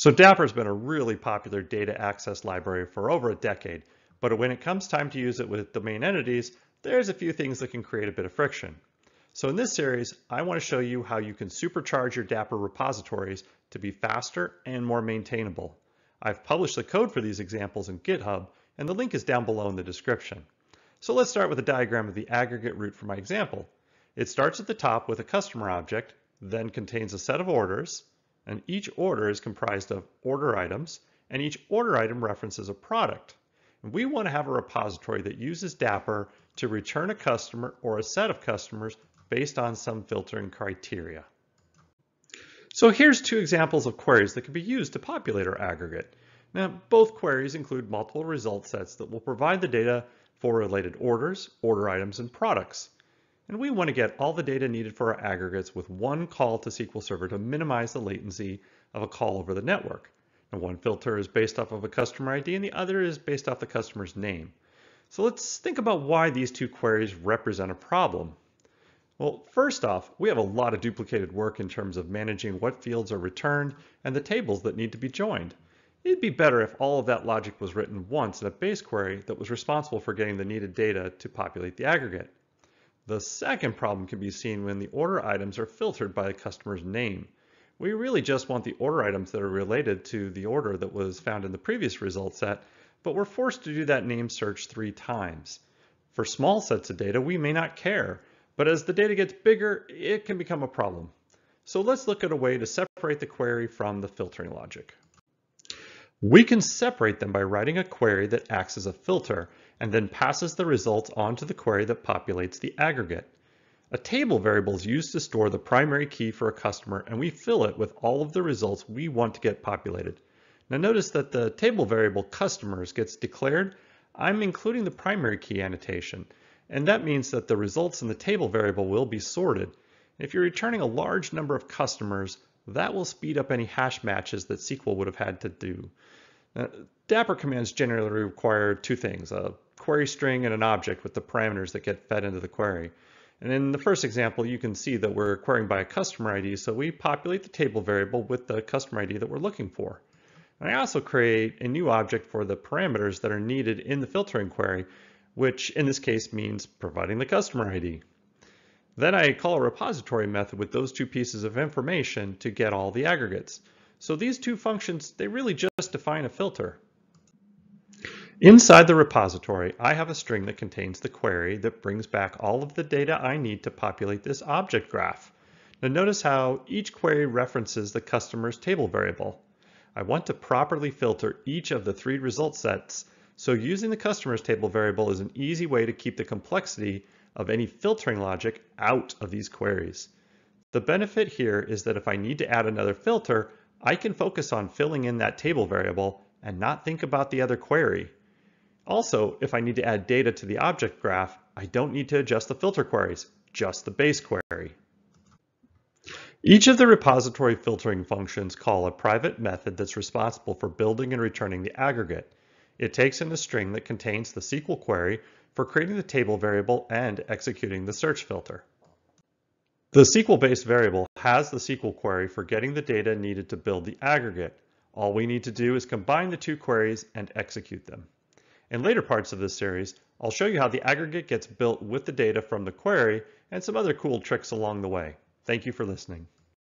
So Dapper has been a really popular data access library for over a decade, but when it comes time to use it with domain entities, there's a few things that can create a bit of friction. So in this series, I want to show you how you can supercharge your Dapper repositories to be faster and more maintainable. I've published the code for these examples in GitHub, and the link is down below in the description. So let's start with a diagram of the aggregate route for my example. It starts at the top with a customer object, then contains a set of orders, and each order is comprised of order items, and each order item references a product. And we want to have a repository that uses Dapper to return a customer or a set of customers based on some filtering criteria. So here's two examples of queries that can be used to populate our aggregate. Now, both queries include multiple result sets that will provide the data for related orders, order items, and products. And we want to get all the data needed for our aggregates with one call to SQL Server to minimize the latency of a call over the network. And one filter is based off of a customer ID and the other is based off the customer's name. So let's think about why these two queries represent a problem. Well, first off, we have a lot of duplicated work in terms of managing what fields are returned and the tables that need to be joined. It'd be better if all of that logic was written once in a base query that was responsible for getting the needed data to populate the aggregate. The second problem can be seen when the order items are filtered by a customer's name. We really just want the order items that are related to the order that was found in the previous result set, but we're forced to do that name search 3 times. For small sets of data, we may not care, but as the data gets bigger, it can become a problem. So let's look at a way to separate the query from the filtering logic. We can separate them by writing a query that acts as a filter and then passes the results onto the query that populates the aggregate. A table variable is used to store the primary key for a customer, and we fill it with all of the results we want to get populated. Now notice that the table variable customers gets declared. I'm including the primary key annotation, and that means that the results in the table variable will be sorted. If you're returning a large number of customers, that will speed up any hash matches that SQL would have had to do. Dapper commands generally require 2 things, a query string and an object with the parameters that get fed into the query. And in the first example, you can see that we're querying by a customer ID, so we populate the table variable with the customer ID that we're looking for. And I also create a new object for the parameters that are needed in the filtering query, which in this case means providing the customer ID. Then I call a repository method with those 2 pieces of information to get all the aggregates. So these 2 functions, they really just define a filter. Inside the repository, I have a string that contains the query that brings back all of the data I need to populate this object graph. Now notice how each query references the customer's table variable. I want to properly filter each of the 3 result sets, so using the customer's table variable is an easy way to keep the complexity of any filtering logic out of these queries. The benefit here is that if I need to add another filter, I can focus on filling in that table variable and not think about the other query. Also, if I need to add data to the object graph, I don't need to adjust the filter queries, just the base query. Each of the repository filtering functions call a private method that's responsible for building and returning the aggregate. It takes in a string that contains the SQL query for creating the table variable and executing the search filter. The SQL-based variable has the SQL query for getting the data needed to build the aggregate. All we need to do is combine the 2 queries and execute them. In later parts of this series, I'll show you how the aggregate gets built with the data from the query and some other cool tricks along the way. Thank you for listening.